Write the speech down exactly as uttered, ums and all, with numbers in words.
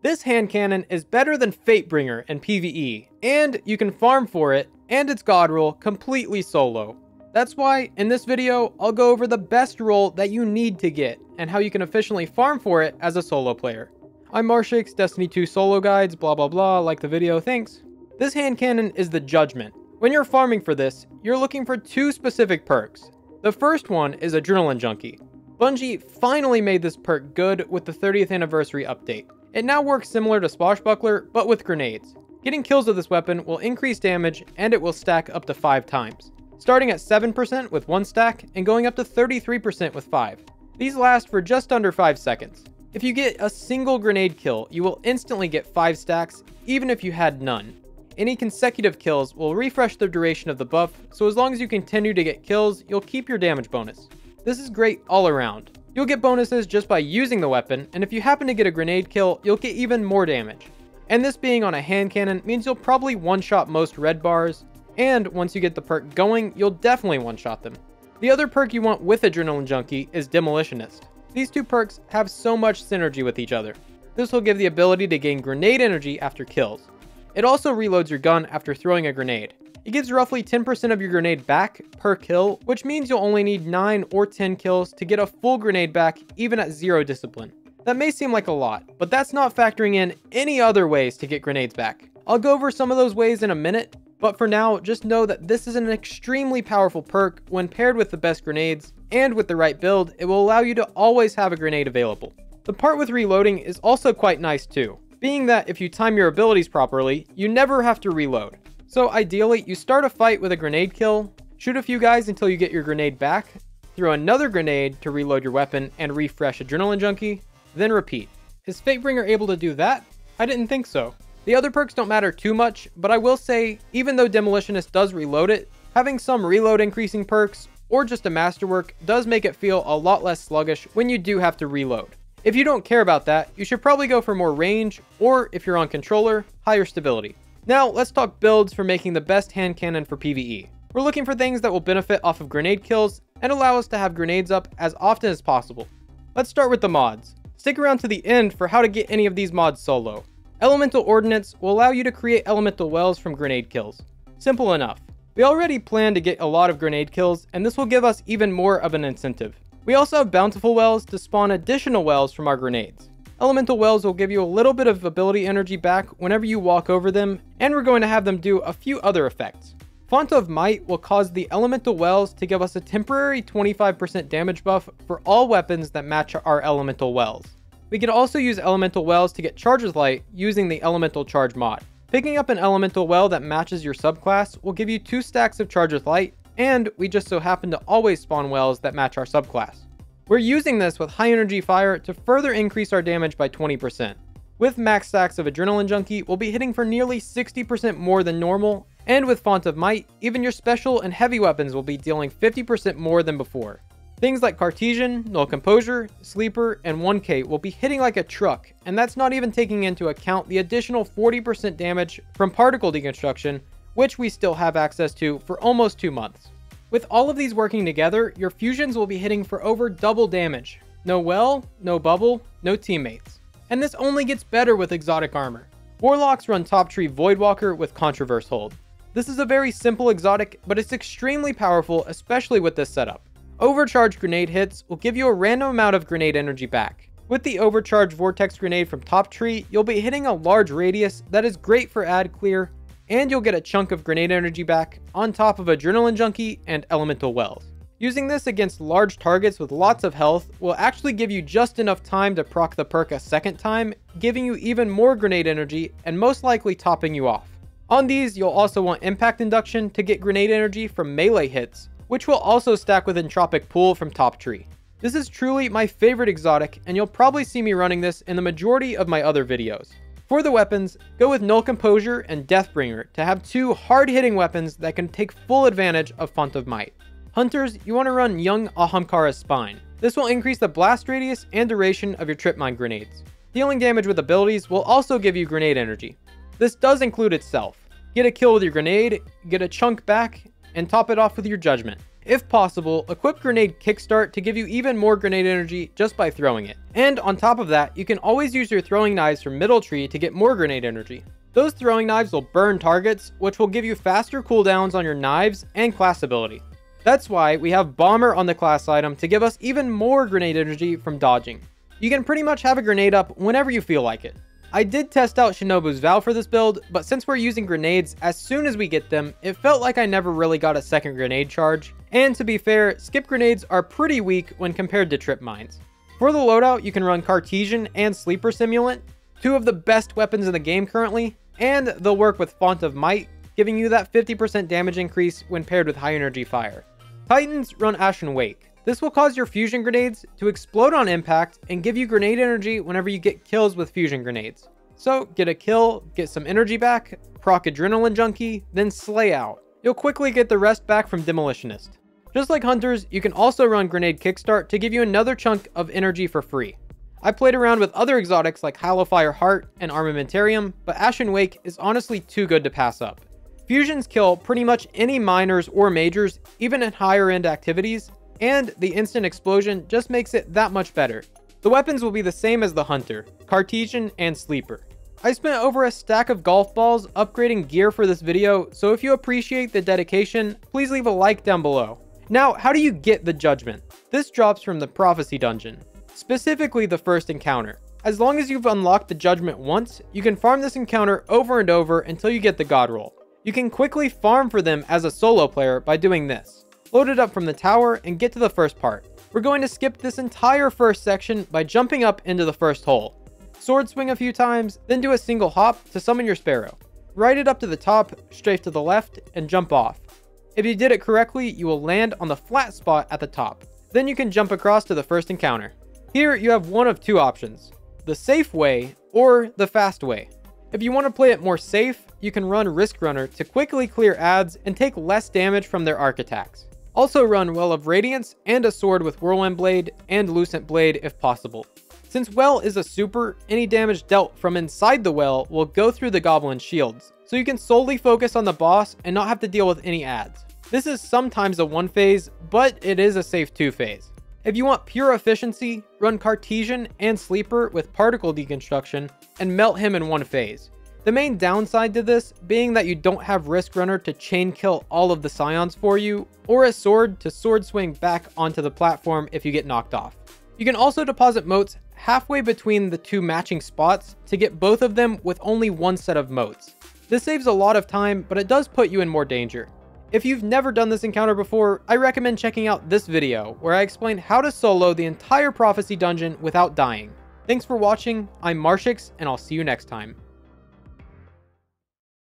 This hand cannon is better than Fatebringer in PvE, and you can farm for it and its god roll completely solo. That's why, in this video, I'll go over the best roll that you need to get, and how you can efficiently farm for it as a solo player. I'm Marshix, Destiny two solo guides, blah blah blah, like the video, thanks. This hand cannon is the Judgment. When you're farming for this, you're looking for two specific perks. The first one is Adrenaline Junkie. Bungie finally made this perk good with the thirtieth anniversary update. It now works similar to Splash Buckler, but with grenades. Getting kills with this weapon will increase damage, and it will stack up to five times. Starting at seven percent with one stack, and going up to thirty-three percent with five. These last for just under five seconds. If you get a single grenade kill, you will instantly get five stacks, even if you had none. Any consecutive kills will refresh the duration of the buff, so as long as you continue to get kills, you'll keep your damage bonus. This is great all around. You'll get bonuses just by using the weapon, and if you happen to get a grenade kill, you'll get even more damage. And this being on a hand cannon means you'll probably one-shot most red bars, and once you get the perk going, you'll definitely one-shot them. The other perk you want with Adrenaline Junkie is Demolitionist. These two perks have so much synergy with each other. This will give the ability to gain grenade energy after kills. It also reloads your gun after throwing a grenade. It gives roughly ten percent of your grenade back per kill, which means you'll only need nine or ten kills to get a full grenade back even at zero discipline. That may seem like a lot, but that's not factoring in any other ways to get grenades back. I'll go over some of those ways in a minute, but for now, just know that this is an extremely powerful perk when paired with the best grenades, and with the right build, it will allow you to always have a grenade available. The part with reloading is also quite nice too, being that if you time your abilities properly, you never have to reload. So ideally, you start a fight with a grenade kill, shoot a few guys until you get your grenade back, throw another grenade to reload your weapon and refresh Adrenaline Junkie, then repeat. Is Fatebringer able to do that? I didn't think so. The other perks don't matter too much, but I will say, even though Demolitionist does reload it, having some reload increasing perks, or just a masterwork, does make it feel a lot less sluggish when you do have to reload. If you don't care about that, you should probably go for more range, or if you're on controller, higher stability. Now, let's talk builds for making the best hand cannon for PvE. We're looking for things that will benefit off of grenade kills and allow us to have grenades up as often as possible. Let's start with the mods. Stick around to the end for how to get any of these mods solo. Elemental Ordnance will allow you to create Elemental Wells from grenade kills. Simple enough. We already plan to get a lot of grenade kills, and this will give us even more of an incentive. We also have Bountiful Wells to spawn additional wells from our grenades. Elemental Wells will give you a little bit of ability energy back whenever you walk over them, and we're going to have them do a few other effects. Font of Might will cause the Elemental Wells to give us a temporary twenty-five percent damage buff for all weapons that match our Elemental Wells. We can also use Elemental Wells to get Charger's Light using the Elemental Charge mod. Picking up an Elemental Well that matches your subclass will give you two stacks of Charger's Light, and we just so happen to always spawn wells that match our subclass. We're using this with High Energy Fire to further increase our damage by twenty percent. With max stacks of Adrenaline Junkie, we'll be hitting for nearly sixty percent more than normal, and with Font of Might, even your special and heavy weapons will be dealing fifty percent more than before. Things like Cartesian, Null Composure, Sleeper, and one K will be hitting like a truck, and that's not even taking into account the additional forty percent damage from Particle Deconstruction, which we still have access to for almost two months. With all of these working together, your fusions will be hitting for over double damage. No well, no bubble, no teammates. And this only gets better with exotic armor. Warlocks run top tree Voidwalker with Controverse Hold. This is a very simple exotic, but it's extremely powerful, especially with this setup. Overcharged grenade hits will give you a random amount of grenade energy back. With the overcharged vortex grenade from top tree, you'll be hitting a large radius that is great for ad clear, and you'll get a chunk of grenade energy back on top of Adrenaline Junkie and Elemental Wells. Using this against large targets with lots of health will actually give you just enough time to proc the perk a second time, giving you even more grenade energy and most likely topping you off. On these, you'll also want Impact Induction to get grenade energy from melee hits, which will also stack with Entropic Pool from top tree. This is truly my favorite exotic, and you'll probably see me running this in the majority of my other videos. For the weapons, go with Null Composure and Deathbringer to have two hard-hitting weapons that can take full advantage of Font of Might. Hunters, you want to run Young Ahamkara's Spine. This will increase the blast radius and duration of your trip mine grenades. Dealing damage with abilities will also give you grenade energy. This does include itself. Get a kill with your grenade, get a chunk back, and top it off with your Judgment. If possible, equip Grenade Kickstart to give you even more grenade energy just by throwing it. And on top of that, you can always use your throwing knives from Middle Tree to get more grenade energy. Those throwing knives will burn targets, which will give you faster cooldowns on your knives and class ability. That's why we have Bomber on the class item to give us even more grenade energy from dodging. You can pretty much have a grenade up whenever you feel like it. I did test out Shinobu's Vow for this build, but since we're using grenades as soon as we get them, it felt like I never really got a second grenade charge. And to be fair, skip grenades are pretty weak when compared to trip mines. For the loadout, you can run Cartesian and Sleeper Simulant, two of the best weapons in the game currently, and they'll work with Font of Might, giving you that fifty percent damage increase when paired with High Energy Fire. Titans run Ashen Wake. This will cause your fusion grenades to explode on impact and give you grenade energy whenever you get kills with fusion grenades. So get a kill, get some energy back, proc Adrenaline Junkie, then slay out. You'll quickly get the rest back from Demolitionist. Just like Hunters, you can also run Grenade Kickstart to give you another chunk of energy for free. I played around with other exotics like Halofire Heart and Armamentarium, but Ashen Wake is honestly too good to pass up. Fusions kill pretty much any minors or majors, even at higher end activities, and the instant explosion just makes it that much better. The weapons will be the same as the Hunter, Cartesian, and Sleeper. I spent over a stack of golf balls upgrading gear for this video, so if you appreciate the dedication, please leave a like down below. Now, how do you get the Judgment? This drops from the Prophecy Dungeon, specifically the first encounter. As long as you've unlocked the Judgment once, you can farm this encounter over and over until you get the God Roll. You can quickly farm for them as a solo player by doing this. Load it up from the tower and get to the first part. We're going to skip this entire first section by jumping up into the first hole. Sword swing a few times, then do a single hop to summon your sparrow. Ride it up to the top, strafe to the left, and jump off. If you did it correctly, you will land on the flat spot at the top. Then you can jump across to the first encounter. Here you have one of two options, the safe way or the fast way. If you want to play it more safe, you can run Risk Runner to quickly clear adds and take less damage from their arc attacks. Also run Well of Radiance and a sword with Whirlwind Blade and Lucent Blade if possible. Since Well is a super, any damage dealt from inside the well will go through the goblin shields, so you can solely focus on the boss and not have to deal with any adds. This is sometimes a one phase, but it is a safe two phase. If you want pure efficiency, run Cartesian and Sleeper with Particle Deconstruction and melt him in one phase. The main downside to this being that you don't have Risk Runner to chain kill all of the scions for you, or a sword to sword swing back onto the platform if you get knocked off. You can also deposit motes halfway between the two matching spots to get both of them with only one set of motes. This saves a lot of time, but it does put you in more danger. If you've never done this encounter before, I recommend checking out this video where I explain how to solo the entire Prophecy Dungeon without dying. Thanks for watching, I'm Marshix, and I'll see you next time.